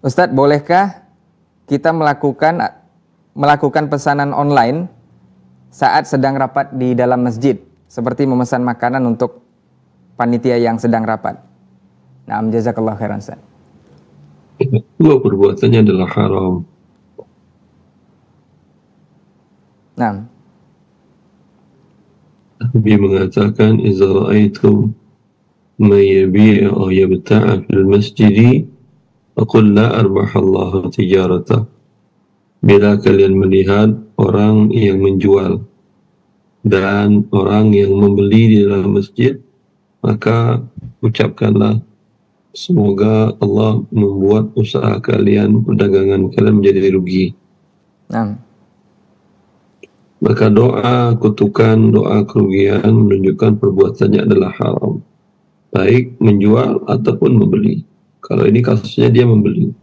Ustadz, bolehkah kita melakukan pesanan online saat sedang rapat di dalam masjid, seperti memesan makanan untuk panitia yang sedang rapat? Naam, jazakallahu khairan. Ustadz, semua perbuatannya adalah haram. Naam. Nabi mengatakan, "Idza ra'aitum man yabi'u wa yabta'u fil masjidi, qul la barahallahu tijaratan." Bila kalian melihat orang yang menjual dan orang yang membeli di dalam masjid, maka ucapkanlah, semoga Allah membuat usaha kalian, perdagangan kalian menjadi rugi. Maka doa kutukan, doa kerugian menunjukkan perbuatannya adalah haram, baik menjual ataupun membeli. Kalau ini kasusnya dia membeli,